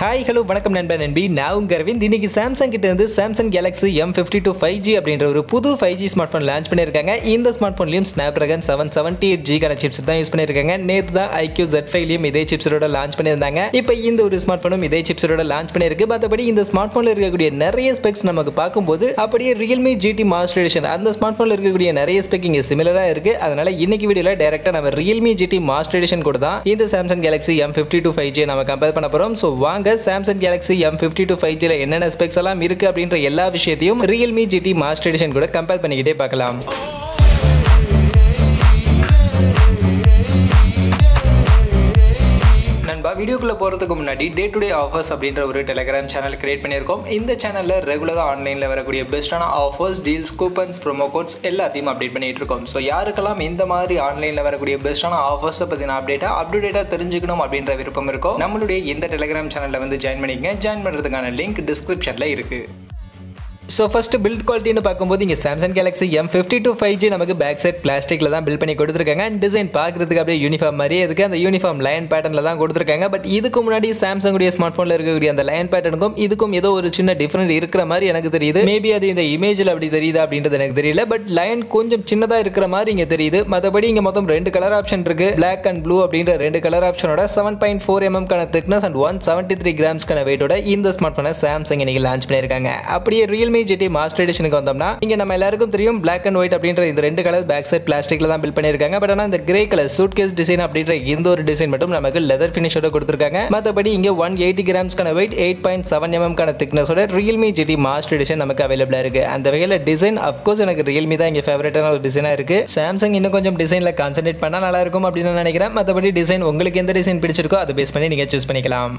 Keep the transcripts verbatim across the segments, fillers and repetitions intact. Hi, hello, welcome to Now, Garvind. This is Samsung. Samsung Galaxy M fifty-two five G. This five G smartphone launch. This smartphone is Snapdragon seven seventy-eight G chips. This I Q Z five is chips launched. Now, this smartphone is chips launched. But this smartphone is specs. Realme G T Master Edition. This smartphone is specs similar. That's in this video, direct Realme G T Master Edition. This Samsung Galaxy M fifty-two five G. So, Samsung Galaxy M fifty-two five G la enna specs ellaam irukku abindra ella vishayathaiyum Realme G T Master Edition kuda compare pannikitte paakalam. Video kulla poradhukku munadi day to day offers அப்படிங்கற ஒரு Telegram channel create பண்ணிருக்கோம். இந்த channelல ரெகுலரா ஆன்லைன்ல வரக்கூடிய பெஸ்டான offers, deals, coupons, promo codes எல்லாத்தையும் update பண்ணிட்டு இருக்கோம். சோ யாருக்கெல்லாம் இந்த மாதிரி ஆன்லைன்ல வரக்கூடிய பெஸ்டான ஆஃபர்ஸ் பத்தின அப்டேட்டா அப்டேட்டா தெரிஞ்சுக்கணும் அப்படிங்கற விருப்பம் இருக்கோ நம்மளுடைய இந்த Telegram channelல வந்து ஜாயின் பண்ணிக்கங்க. ஜாயின் பண்றதுக்கான லிங்க் descriptionல இருக்கு. So first build quality nu paakumbodhu inga Samsung Galaxy M fifty-two five G namakku back side plastic la dhaan build panni koduthirukanga and design paakradhukku apdi uniform mariye irukku and the uniform lion pattern la dhaan koduthirukanga but idukku munadi Samsung ude smartphone la irukku and the lion pattern kum idukkum edho oru chinna different irukra mari enakku theriyudhu maybe adu inda image la apdi theriyudha abindradhu enakku theriyala but lion konjam chinna da irukra mari inga theriyudhu madhabadi inga motham rendu color option irukku black and blue abindra rendu color option oda seven point four millimeter kana thickness and one seventy-three grams kana weight oda indha smartphone Samsung iniki launch pannirukanga apdiye Realme G T Master Edition க்கு வந்தோம்னா இங்க நம்ம எல்லாருக்கும் தெரியும் black and white அப்படிங்கற இந்த ரெண்டு colour bag side பிளாஸ்டிக்ல தான் பில்ட் பண்ணிருக்காங்க பட் ஆனா இந்த கிரே கலர் சூட்கேஸ் டிசைன் அப்படிங்கற இந்த ஒரு டிசைன் மட்டும் நமக்கு லெதர் ஃபினிஷோட கொடுத்திருக்காங்க மத்தபடி இங்க one eighty grams கான weight eight point seven millimeter கான thickness ஓட Realme G T Master Edition நமக்கு அவேலபிளா இருக்கு அந்த வகையில டிசைன் ஆஃப் கோர்ஸ் எனக்கு Realme தான் இங்க ஃபேவரட்டான ஒரு டிசைனா இருக்கு Samsung இன்னும் கொஞ்சம் டிசைன்ல கான்சென்ட்ரேட் பண்ணா நல்லா இருக்கும் அப்படி நான் நினைக்கிறேன் மத்தபடி டிசைன் உங்களுக்கு எந்த டிசைன் பிடிச்சிருக்கோ அதை பேஸ் பண்ணி நீங்க சூஸ் பண்ணிக்கலாம்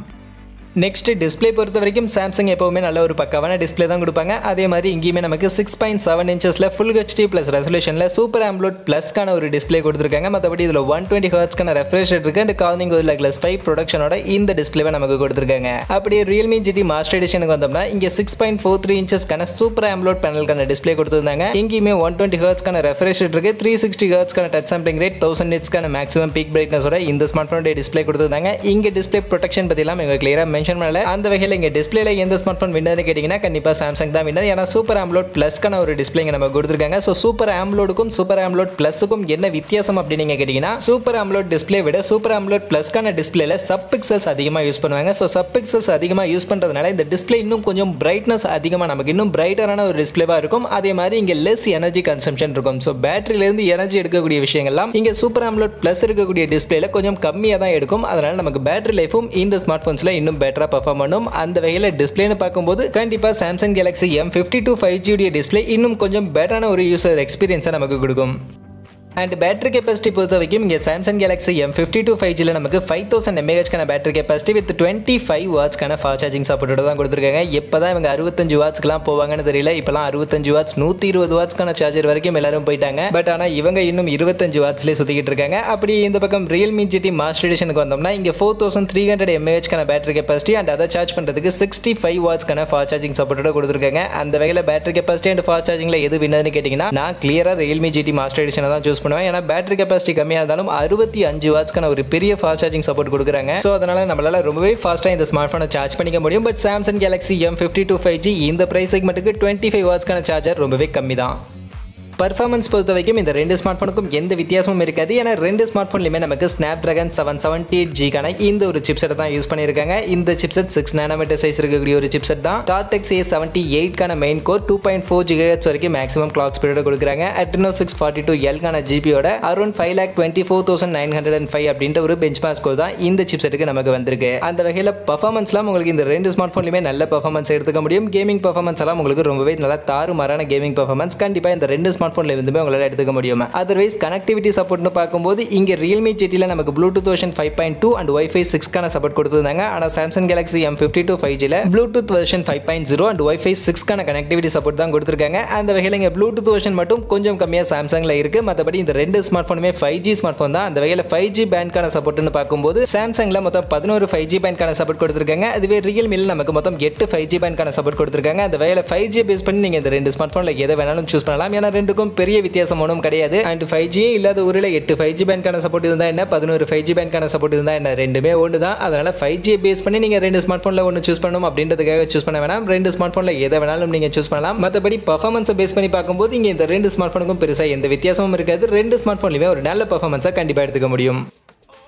Next display பொறுத்த வரைக்கும் Samsung எப்பவுமே நல்ல ஒரு பக்காவான display தான் கொடுப்பாங்க அதே மாதிரி இங்கேயுமே நமக்கு six point seven inches ல full H D plus resolution ல super amoled plus கான ஒரு display கொடுத்திருக்காங்க மத்தபடி இதுல one twenty hertz கான refresh rate இருக்கு and Corning Gorilla Glass five production ஓட இந்த display-வை நமக்கு கொடுத்திருக்காங்க அப்படியே Realme G T Master Edition-க்கு வந்தோம்னா இங்க six point four three inches கான super amoled panel கான display கொடுத்திருந்தாங்க இங்கேயுமே one twenty hertz கான refresh rate இருக்கு three sixty hertz கான touch sampling rate one thousand nits கான maximum peak brightness ஓட இந்த smartphone-உடைய display கொடுத்திருந்தாங்க இங்க display protection பத்திலாம் இங்க clear-ஆ மென்ஷன் பண்ணல அந்த வகையில இங்க டிஸ்ப்ளேல எந்த ஸ்மார்ட்போன் வின்னர்னு கேட்டிங்கனா கண்டிப்பா Samsung தான் வின்னர் ஏனா சூப்பர் AMOLED Plus கான ஒரு டிஸ்ப்ளேங்க நம்ம கொடுத்திருக்காங்க சோ சூப்பர் AMOLEDக்கும் சூப்பர் AMOLED Plusக்கும் என்ன வித்தியாசம் அப்படி நீங்க கேட்டிங்கனா சூப்பர் AMOLED டிஸ்ப்ளே விட சூப்பர் AMOLED Plus கான டிஸ்ப்ளேல சப் பிக்சல்ஸ் அதிகமா யூஸ் பண்ணுவாங்க சோ சப் பிக்சல்ஸ் அதிகமா யூஸ் பண்றதனால இந்த டிஸ்ப்ளே இன்னும் கொஞ்சம் பிரைட்னஸ் அதிகமா நமக்கு இன்னும் பிரைட்டரான ஒரு டிஸ்ப்ளேவா இருக்கும் அதே மாதிரி இங்க லெஸ் எனர்ஜி கன்சம்ப்ஷன் இருக்கும் சோ பேட்டரியில இருந்து எனர்ஜி எடுக்கக்கூடிய விஷயங்கள்லாம் இங்க சூப்பர் AMOLED Plus இருக்கக்கூடிய டிஸ்ப்ளேல கொஞ்சம் கம்மியா தான் எடுக்கும் அதனால நமக்கு பேட்டரி லைஃபும் இந்த ஸ்மார்ட்போன்ஸ்ல இன்னும் பெட்டரா பெர்ஃபார்ம் பண்ணும் அந்த வகையில டிஸ்ப்ளேன பாக்கும்போது கண்டிப்பா Samsung Galaxy M fifty-two five G உடைய டிஸ்ப்ளே இன்னும் கொஞ்சம் பெட்டரான ஒரு யூசர் எக்ஸ்பீரியன்ஸை நமக்கு கொடுக்கும் and battery capacity பொறுத்த வரைக்கும் இங்க Samsung Galaxy M fifty-two five G ல நமக்கு five thousand milliamp hour கான battery capacity with twenty-five watts கான fast charging support-ஓட தான் கொடுத்திருக்காங்க. எப்பதான் இவங்க sixty-five watts-க்குலாம் போவாங்கன்னு தெரியல. இப்பலாம் sixty-five watts one twenty watts கான charger வரைக்கும் எல்லாரும் போயிட்டாங்க. பட் ஆனா இவங்க இன்னும் twenty-five watts-லே சுத்திக்கிட்டு இருக்காங்க. அப்படி இந்த பக்கம் Realme G T Master Edition-க்கு வந்தோம்னா இங்க forty-three hundred milliamp hour கான battery capacity and அத சார்ஜ் பண்றதுக்கு sixty-five watts கான fast charging support-ஓட கொடுத்திருக்காங்க. அந்த வகையில battery capacity and fast charging-ல எது வின்னர்னு கேட்டிங்கனா நான் clear-ஆ Realme G T Master Edition-அ தான் choose பண்ணுவேன் ஏனா பேட்டரி கெபாசிட்டி கம்மியா இருந்தாலும் sixty-five watts கான ஒரு பெரிய ஃபாஸ்ட் சார்ஜிங் சப்போர்ட் கொடுக்கறாங்க சோ அதனால நம்மளால ரொம்பவே ஃபாஸ்டா இந்த ஸ்மார்ட்போனை சார்ஜ் பண்ணிக்க முடியும் but Samsung Galaxy M fifty-two five G இந்த பிரைஸ் செக்மென்ட்க்கு twenty-five watts கான சார்ஜர் ரொம்பவே கம்மிதான் Performance பொறுத்த வரைக்கும் இந்த ரெண்டு ஸ்மார்ட்போனுக்கும் எந்த வித்தியாசமும் இருக்காது ஏன்னா ரெண்டு ஸ்மார்ட்போன்லயுமே நமக்கு Snapdragon seven seventy-eight G கான இந்த ஒரு சிப்செட் தான் யூஸ் பண்ணிருக்காங்க இந்த சிப்செட் six nanometer சைஸ் இருக்கக்கூடிய ஒரு சிப்செட் தான் Cortex A seventy-eight கான main core two point four gigahertz வரைக்கும் மேக்ஸिमम क्लॉक ஸ்பீடோட கொடுக்கறாங்க Adreno six forty-two L கான ஜிபியோட around five lakh twenty-four thousand nine hundred five அப்படிங்கற ஒரு பெஞ்ச்மார்க் ஸ்கோர் தான் இந்த சிப்செட்க்கு நமக்கு வந்திருக்கு அந்த வகையில பெர்ஃபார்மன்ஸ்லாம் உங்களுக்கு இந்த ரெண்டு ஸ்மார்ட்போன்லயுமே நல்ல பெர்ஃபார்மன்ஸ் எடுத்துக்க முடியும் கேமிங் பெர்ஃபார்மன்ஸ் எல்லாம் உங்களுக்கு ரொம்பவே நல்ல தாறுமாறான கேமிங் பெர்ஃபார்மன்ஸ் கண்டிப்பா இந்த ரெண்டு ஸ்மார்ட்போன்ல இருந்துமே உங்களால எடுத்துக்க முடியும் अदरवाइज கனெக்டிவிட்டி சப்போர்ட்னு பாக்கும்போது இங்க Realme G T ல நமக்கு Bluetooth version five point two and Wi-Fi six கான சப்போர்ட் கொடுத்திருந்தாங்க ஆனா Samsung Galaxy M fifty-two five G ல Bluetooth version five point zero and Wi-Fi six கான கனெக்டிவிட்டி சப்போர்ட் தான் கொடுத்திருக்காங்க அந்த வகையில இங்க Bluetooth version மட்டும் கொஞ்சம் கம்மியா Samsung ல இருக்கு மத்தபடி இந்த ரெண்டு ஸ்மார்ட்போனுமே five G ஸ்மார்ட்போன் தான் அந்த வகையில five G பேண்ட் கான சப்போர்ட்னு பாக்கும்போது Samsung ல மொத்தம் eleven five G பேண்ட் கான சப்போர்ட் கொடுத்திருக்காங்க அதுவே Realme ல நமக்கு மொத்தம் eight five G பேண்ட் கான சப்போர்ட் கொடுத்திருக்காங்க அந்த வகையில five G பேஸ் பண்ணி நீங்க இந்த ரெண்டு ஸ்மார்ட்போன்ல எதை வேணாலும் சூஸ் பண்ணலாம் ஏனா ரெண்டு ரெண்டுத்துக்கும் பெரிய வித்தியாசம் ஒன்றும் கிடையாது. அண்ட் ஃபைவ் ஜி இல்லாத ஊரில் எட்டு ஃபைவ் ஜி பேண்ட்கான சப்போர்ட் இருந்தால் என்ன, பதினோரு ஃபைவ் ஜி பேண்ட்கான சப்போர்ட் இருந்தால் என்ன, ரெண்டுமே ஒன்று தான். அதனால் ஃபைவ் ஜியை பேஸ் பண்ணி நீங்கள் ரெண்டு ஸ்மார்ட் ஃபோனில் ஒன்று சூஸ் பண்ணணும் அப்படின்றதுக்காக சூஸ் பண்ண வேணாம். ரெண்டு ஸ்மார்ட் ஃபோனில் எதை வேணாலும் நீங்கள் சூஸ் பண்ணலாம். மற்றபடி பர்ஃபார்மன்ஸை பேஸ் பண்ணி பார்க்கும்போது இங்கே இந்த ரெண்டு ஸ்மார்ட் ஃபோனுக்கும் பெருசாக எந்த வித்தியாசமும் இருக்காது. ரெண்டு ஸ்மார்ட் ஃபோன்லையுமே ஒரு நல்ல பர்ஃபார்மன்ஸாக கண்டிப்பாக எடுத்துக்க முடியும்.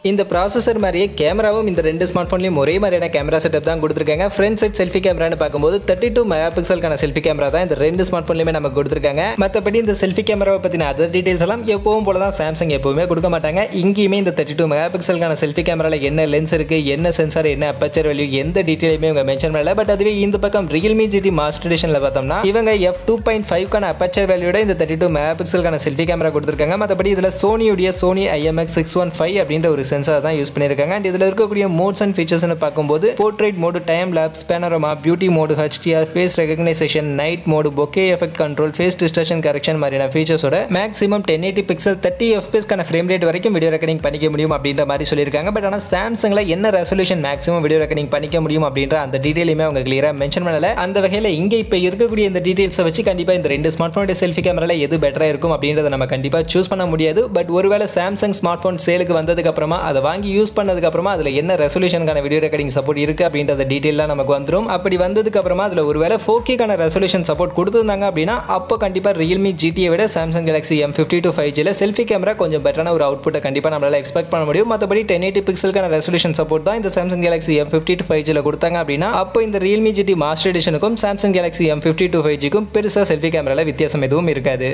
இந்த ப்ராசஸர் மாதிரியே கேமராவும் இந்த ரெண்டு ஸ்மார்ட் ஃபோன்லையும் ஒரே மாதிரியான கேமரா செட்டப் தான் கொடுத்துருக்காங்க. ஃப்ரண்ட் சைட் செல்ஃபி கேமரான்னு பார்க்கும்போது தேர்ட்டி டூ மெகா பிக்சலுக்கான செல்ஃபி கேமரா தான் இந்த ரெண்டு ஸ்மார்ட் ஃபோன்லையுமே நமக்கு கொடுத்துருக்காங்க. மற்றபடி இந்த செல்ஃபி கேமராவை பற்றின அதர் டீடைல்ஸ் எல்லாம் எப்பவும் போல தான் சாம்சங் எப்பவுமே கொடுக்க மாட்டாங்க. இங்கேயுமே இந்த தேர்ட்டி டூ மெகா பிக்சலுக்கான செல்ஃபி கேமராவில் என்ன லென்ஸ் இருக்குது, என்ன சென்சார், என்ன அப்பச்சர் வேல்யூ, எந்த டீட்டெயிலுமே இவங்க மென்ஷன் பண்ணல. பட் அதுவே இந்த பக்கம் ரியல்மி ஜிடி மாஸ்டர் எடிஷனில் பார்த்தோம்னா இவங்க எஃப் டூ பாயிண்ட் ஃபைவ்க்கான அப்பச்சர் வேல்யூட இந்த தேர்ட்டி டூ மெகா பிக்சலுக்கான செல்ஃபி கேமரா கொடுத்துருக்காங்க. மற்றபடி இதில் சோனியுடைய Sony IMX six one five அப்படின்ற ஒரு சென்சார் தான் யூஸ் பண்ணியிருக்காங்க. அண்ட் இதில் இருக்கக்கூடிய மோட்ஸ் அண்ட் ஃபீச்சர்ஸ்னு பார்க்கும்போது portrait mode, time lapse, panorama, beauty mode, HDR, face recognition, night mode, bokeh effect control, face distraction correction மாதிரியான ஃபீச்சர்ஸோட maximum ten eighty pixel thirty எஃப்பிஎஸ்க்கான ஃப்ரேம் ரேட் வரைக்கும் வீடியோ ரெக்கார்டிங் பண்ணிக்க முடியும் அப்படின்ற மாதிரி சொல்லியிருக்காங்க. பட் ஆனால் சாம்சங்கில் என்ன ரெசல்யூஷன் மேக்ஸிமம் வீடியோ ரெக்கார்டிங் பண்ணிக்க முடியும் அப்படின்ற அந்த டீட்டெயிலுமே அவங்க கிளியராக மென்ஷன் பண்ணலை. அந்த வகையில் இங்கே இப்போ இருக்கக்கூடிய இந்த டீட்டெயில்ஸை வச்சு கண்டிப்பாக இந்த ரெண்டு ஸ்மார்ட் ஃபோனுடைய செல்ஃபி கேமராவில் எது பெட்டராக இருக்கும் அப்படின்றத நம்ம கண்டிப்பாக சூஸ் பண்ண முடியாது. பட் ஒருவேளை சாம்சங் ஸ்மார்ட் ஃபோன் சேலுக்கு வந்ததுக்கு அப்புறமா அதை வாங்கி யூஸ் பண்ணதுக்கு அப்புறமா அதில் என்ன ரெசல்யூஷனுக்கான வீடியோ ரெக்கார்டிங் சப்போர்ட் இருக்குது அப்படின்றத டீட்டெயிலாக நமக்கு வந்துடும். அப்படி வந்ததுக்கு அப்புறமா அதில் ஒருவேளை ஃபோர்கேக்கான ரெசல்யூஷன் சப்போர்ட் கொடுத்துருந்தாங்க அப்படின்னா அப்போ கண்டிப்பாக ரியல்மி ஜிடியை விட Samsung Galaxy M fifty two five ஜியில் செல்ஃபி கேமரா கொஞ்சம் பெட்டரான ஒரு அவுட்புட்டை கண்டிப்பாக நம்மளால் எக்ஸ்பெக்ட் பண்ண முடியும். மற்றபடி டென் எயிட்டி பிக்சலுக்கான ரெசல்யூஷன் சப்போர்ட் தான் இந்த Samsung Galaxy M fifty two five ஜியில் கொடுத்தாங்க அப்படின்னா அப்போ இந்த ரியல்மி ஜிடி மாஸ்டர் எடிஷனுக்கும் Samsung Galaxy M fifty two five ஜிக்கும் பெருசாக செல்ஃபி கேமராவில் வித்தியாசம் எதுவும் இருக்காது.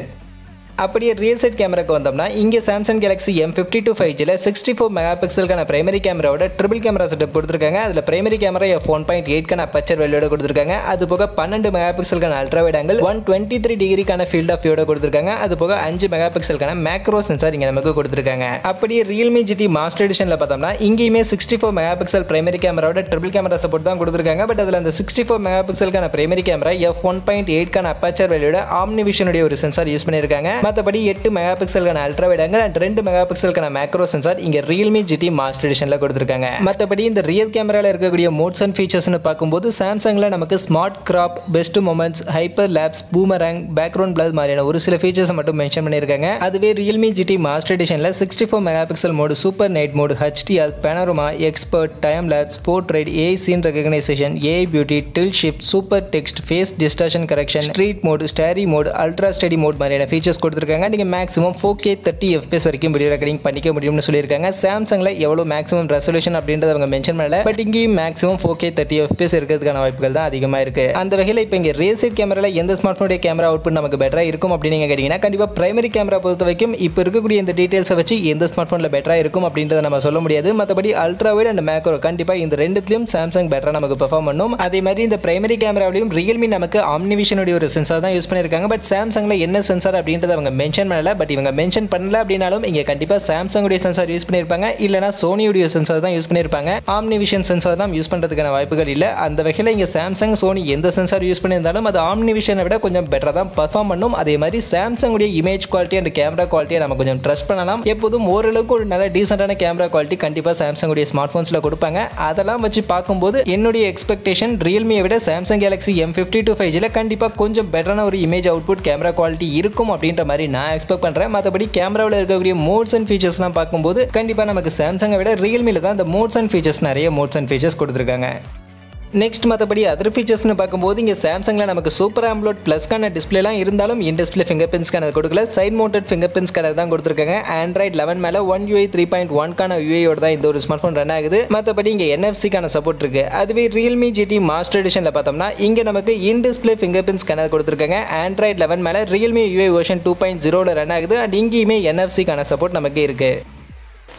அப்படியே ரியல் சைட் கேமராக்கு வந்தோம்னா இங்கே Samsung Galaxy M fifty two five ஜியில் சிக்ஸ்டி ஃபோர் மெகா பிக்சலுக்கான பிரைமரி கேமராவோட ட்ரிபிள் கேமரா செட்டப் கொடுத்துருக்காங்க. அதில் primary camera F one point எயிட்கான அப்பச்சர் வேல்யூட கொடுத்துருக்காங்க. அது போக பன்னெண்டு மெகா பிக்சலுக்கான ultra wide angle, one twenty three டிகிரிக்கான ஃபீல்ட் ஆஃப் வியூட கொடுத்துருக்காங்க. அது போக அஞ்சு மெகா பிக்சலுக்கான மேக்ரோ சென்சார் இங்கே நமக்கு கொடுத்துருக்காங்க. அப்படியே ரியல்மி ஜிடி மாஸ்டர் எடிஷனில் பார்த்தோம்னா இங்கேயுமே sixty four mega pixel primary கேமராவோட ட்ரிபிள் கேமரா சப்போர்ட் தான் கொடுத்துருக்காங்க. பட் அதில் அந்த சிக்ஸ்டி ஃபோர் மெகா பிக்சலுக்கான primary camera F one point எயிட்கான அப்பச்சர் வேல்யூட ஆம்னிவிஷனுடைய ஒரு சென்சார் யூஸ் பண்ணியிருக்காங்க. மற்றபடி எட்டு மெகா பிக்சலுக்கான அல்ட்ரா வைட் ஆங்கிள் அண்ட் ரெண்டு மெகா பிக்சலுக்கான மேக்ரோ சென்சார் இங்கே ரியல்மி ஜிடி மாஸ்டர் எடிஷனில் கொடுத்துருக்காங்க. மற்றபடி இந்த ரியல் கேமராவில் இருக்கக்கூடிய மோட்ஸ் அண்ட் ஃபீச்சர்ஸ்னு பார்க்கும்போது சாம்சங்கில் நமக்கு smart crop, best moments, hyper lapse, boomerang, background blur மாதிரியான ஒரு சில ஃபீச்சர்ஸை மட்டும் மென்ஷன் பண்ணியிருக்காங்க. அதுவே ரியல்மி ஜிடி மாஸ்டர் எடிஷனில் sixty four mega pixel mode, super night mode, HDR, panorama, expert, time lapse, portrait, AI scene recognition, AI beauty, tilt shift, super text, face distortion correction, street mode, starry mode, ultra steady mode மாதிரியான features கொடுத்துருக்காங்க. நீங்கள் maximum four K thirty FPS வரைக்கும் video recording பண்ணிக்க முடியும்னு சொல்லியிருக்காங்க. சாம்சங்கில் எவ்வளோ maximum resolution அப்படின்றத அவங்க மென்ஷன் பண்ணல. பட் இங்கேயும் maximum four K thirty FPS இருக்கிறதுக்கான வாய்ப்புகள் தான் அதிகமாக இருக்குது. அந்த வகையில் இப்போ இங்கே ரியல் சைட் கேமராவில் எந்த ஸ்மார்ட் ஃபோனுடைய கேமரா அவுட்புட் நமக்கு பெட்டராக இருக்கும் அப்படின்னு நீங்கள் கேட்டிங்கன்னா கண்டிப்பாக பிரைமரி கேமரா பொறுத்த வரைக்கும் இப்போ இருக்கக்கூடிய இந்த டீட்டெயில்ஸை வச்சு எந்த ஸ்மார்ட் ஃபோனில் பெட்டராக இருக்கும் அப்படின்றத நம்ம சொல்ல முடியாது. மற்றபடி அல்ட்ரா வைட் அண்ட் மேக்ரோ கண்டிப்பாக இந்த ரெண்டுத்திலையும் சாம்சங் பெட்டராக நமக்கு பெர்ஃபார்ம் பண்ணும். அதே மாதிரி இந்த பிரைமரி கேமராவிலையும் ரியல்மி நமக்கு ஆம்னிவிஷனுடைய ஒரு சென்சார் தான் யூஸ் பண்ணியிருக்காங்க. பட் சாம்சங்கில் என்ன சென்சார் அப்படின்ற அவங்க மென்ஷன் பண்ணல. பட் இவங்க மென்ஷன் பண்ணல அப்படின்னாலும் இங்க கண்டிப்பா சாம்சங் உடைய சென்சார் யூஸ் பண்ணிருப்பாங்க, இல்லனா சோனி உடைய சென்சார் தான் யூஸ் பண்ணிருப்பாங்க. ஆம்னிவிஷன் சென்சார் தான் யூஸ் பண்றதுக்கான வாய்ப்புகள் இல்ல. அந்த வகையில இங்க சாம்சங் சோனி எந்த சென்சார் யூஸ் பண்ணியிருந்தாலும் அது ஆம்னிவிஷனை விட கொஞ்சம் பெட்டரா தான் பெர்ஃபார்ம் பண்ணும். அதே மாதிரி சாம்சங் உடைய இமேஜ் குவாலிட்டி அண்ட் கேமரா குவாலிட்டியை நம்ம கொஞ்சம் ட்ரஸ்ட் பண்ணலாம். எப்போதும் ஓரளவுக்கு ஒரு நல்ல டீசென்டான கேமரா குவாலிட்டி கண்டிப்பா சாம்சங் உடைய ஸ்மார்ட் போன்ஸ்ல கொடுப்பாங்க. அதெல்லாம் வச்சு பார்க்கும்போது என்னுடைய எக்ஸ்பெக்டேஷன் ரியல்மியை விட Samsung Galaxy M fifty two five ஜியில் கண்டிப்பா கொஞ்சம் பெட்டரான ஒரு இமேஜ் அவுட்புட் கேமரா குவாலிட்டி இருக்கும் அப்படின்னு மாதிரி நான் எக்ஸ்பெக்ட் பண்றேன். மற்றபடி கேமராவில் இருக்கக்கூடிய மோட்ஸ் அண்ட் ஃபீச்சர்ஸ்லாம் பார்க்கும்போது கண்டிப்பாக நமக்கு சாம்சங்கை விட ரியல்மியில் தான் இந்த மோட்ஸ் அண்ட் ஃபீச்சர்ஸ் நிறைய மோட்ஸ் அண்ட் ஃபீச்சர்ஸ் கொடுத்துருக்காங்க. நெக்ஸ்ட் மற்றபடி அதர் ஃபீச்சர்ஸ்னு பார்க்கும்போது இங்கே சாம்சங்கில் நமக்கு சூப்பர் ஆம்லோட் ப்ளஸ்க்கான டிஸ்பிளேலாம் இருந்தாலும் in display fingerprint scanner கொடுக்கல, side mounted fingerprint scanner தான் கொடுத்துருக்காங்க. ஆண்ட்ராய்ட் லெவன் மேலே ஒன் யூஐ த்ரீ பாயிண்ட் ஒன்கான யூஐயோட தான் இந்த ஒரு ஸ்மார்ட் ஃபோன் ரன் ஆகுது. மற்றபடி இங்கே என்எஃப்சிக்கான சப்போர்ட் இருக்குது. அதுவே ரியல்மி ஜிடி மாஸ்டர் எடிஷனில் பார்த்தோம்னா இங்கே நமக்கு in display fingerprint scanner கொடுத்துருக்காங்க. ஆண்ட்ராய்ட் லெவன் மேலே Realme UI version two point ஜீரோவில் ரன் ஆகுது. அண்ட் இங்கேயுமே என்எஃப்சிக்கான சப்போர்ட் நமக்கு இருக்குது.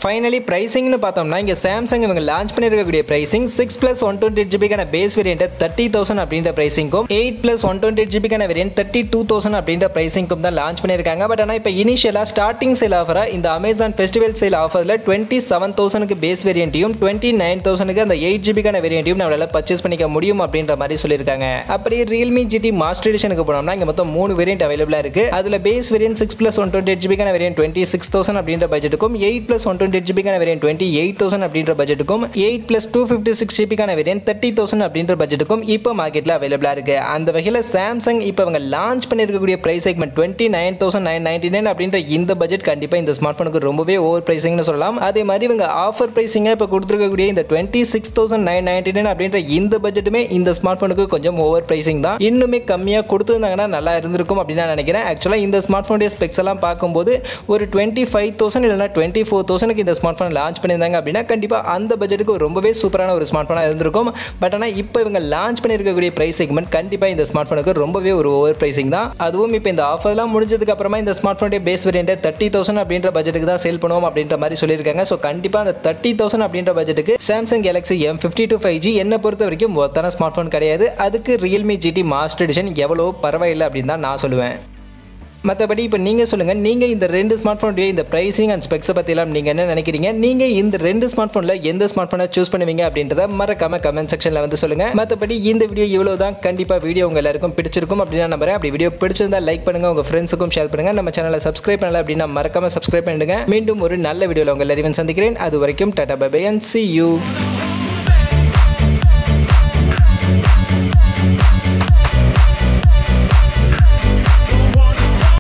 ஃபைனலி ப்ரைசிங்னு பார்த்தோம்னா இங்கே சாம்சங் இவங்க லான்ச் பண்ணியிருக்கக்கூடிய pricing six plus one twenty eight ஜிபிக்கான பேஸ் வேரியன்ட் தேர்ட்டி தௌசண்ட் அப்படின்ற ப்ரைசிங்கும், eight plus one twenty eight ஜிபிக்கான வேரியன்ட் தேர்ட்டி டூ தௌசண்ட் அப்படின்ற ப்ரைசிங்கும் தான் லான்ச் பண்ணியிருக்காங்க. பட் ஆனால் இப்போ இனிஷியலாக ஸ்டார்டிங் சேல் ஆஃபராக இந்த அமேசான் ஃபெஸ்டிவல் சேல் ஆஃபரில் டுவெண்ட்டி செவன் தௌசண்ட்க்கு பேஸ் வேரியன்ட்டையும் டுவெண்ட்டி நைன் தௌசண்ட்க்கு அந்த எயிட் ஜிபிக்கான வேரியன்ட்டையும் நம்மளால் பர்ச்சேஸ் பண்ணிக்க முடியும் அப்படின்ற மாதிரி சொல்லியிருக்காங்க. அப்படியே ரியல்மி ஜிடி மாஸ்டர் எடிஷனுக்கு போனோம்னா இங்கே மொத்தம் மூணு வேரியன்ட் அவைலபிளாக இருக்குது. அதில் base variant six plus one twenty eight ஜிபிக்கான வேரியன்ட் டுவெண்ட்டி சிக்ஸ் தௌசண்ட் அப்படின்ற பட்ஜெட்டுக்கும், eight plus one one twenty-eight GB கான வேரியன்ட் twenty-eight thousand அப்படிங்கற பட்ஜெட்டுக்கும் eight plus two fifty-six GB கான வேரியன்ட் thirty thousand அப்படிங்கற பட்ஜெட்டுக்கும் இப்போ மார்க்கெட்ல அவேலபிளா இருக்கு. அந்த வகையில Samsung இப்போ அவங்க லான்ச் பண்ணிருக்க கூடிய price segment twenty-nine thousand nine ninety-nine அப்படிங்கற இந்த பட்ஜெட் கண்டிப்பா இந்த ஸ்மார்ட்போனுக்கு ரொம்பவே ஓவர் பிரைசிங்னு சொல்லலாம். அதே மாதிரி இவங்க ஆஃபர் பிரைசிங்கா இப்போ கொடுத்திருக்க கூடிய இந்த twenty-six thousand nine ninety-nine அப்படிங்கற இந்த பட்ஜெட்டுமே இந்த ஸ்மார்ட்போனுக்கு கொஞ்சம் ஓவர் பிரைசிங் தான். இன்னுமே கம்மியா கொடுத்திருந்தாங்கன்னா நல்லா இருந்திருக்கும் அப்படி நான் நினைக்கிறேன். ஆக்சுவலா இந்த ஸ்மார்ட்போனுடைய ஸ்பெக்ஸ் எல்லாம் பாக்கும்போது ஒரு twenty-five thousand இல்லனா twenty-four thousand க்கு இந்த ஸ்மார்ட்போன் லான்ச் பண்ணிருந்தாங்க அப்படினா கண்டிப்பா அந்த பட்ஜெட்டுக்கு ரொம்பவே சூப்பரான ஒரு ஸ்மார்ட்போனா இருந்திருக்கும். பட் ஆனா இப்போ இவங்க லான்ச் பண்ணிருக்க கூடிய பிரைஸ் செக்மெண்ட் கண்டிப்பா இந்த ஸ்மார்ட்போனுக்கு ரொம்பவே ஒரு ஓவர் பிரைசிங் தான். அதுவும் இப்போ இந்த ஆஃபர்லாம் முடிஞ்சதுக்கு அப்புறமா இந்த ஸ்மார்ட்போனுடைய பேஸ் வேரியன்ட் thirty thousand அப்படிங்கற பட்ஜெட்டுக்கு தான் சேல் பண்ணுவோம் அப்படிங்கற மாதிரி சொல்லிருக்காங்க. சோ கண்டிப்பா அந்த thirty thousand அப்படிங்கற பட்ஜெட்டுக்கு Samsung Galaxy M fifty-two five G என்ன பொறுத்தவரைக்கும் ஒருதான ஸ்மார்ட்போன் கிடையாது. அதுக்கு Realme G T Master Edition எவ்வளவு பரவாயில்லை அப்படிதான் நான் சொல்லுவேன். மற்றபடி இப்போ நீங்கள் சொல்லுங்கள், நீங்கள் இந்த ரெண்டு ஸ்மார்ட் ஃபோனுடைய இந்த ப்ரைஸிங் அண்ட் ஸ்பெக்ஸை பற்றிலாம் நீங்கள் என்ன நினைக்கிறீங்க? நீங்கள் இந்த ரெண்டு ஸ்மார்ட் ஃபோனில் எந்த ஸ்மார்ட் ஃபோனை சூஸ் பண்ணுவீங்க அப்படின்றத மறக்காம கமெண்ட் செக்ஷனில் வந்து சொல்லுங்கள். மற்றபடி இந்த வீடியோ இவ்வளோ தான். கண்டிப்பாக வீடியோ உங்கள் எல்லாருக்கும் பிடிச்சிருக்கும் அப்படின்னு நான் நம்புறேன். அப்படி வீடியோ பிடிச்சிருந்தால் லைக் பண்ணுங்கள், உங்கள் ஃப்ரெண்ட்ஸுக்கும் ஷேர் பண்ணுங்கள். நம்ம சேனலை சப்ஸ்கிரைப் பண்ணல அப்படின்னா மறக்காம சப்ஸ்கிரைப் பண்ணிடுங்க. மீண்டும் ஒரு நல்ல வீடியோவில் உங்கள் எல்லாரையும் சந்திக்கிறேன். அது வரைக்கும் tata bye bye and see you.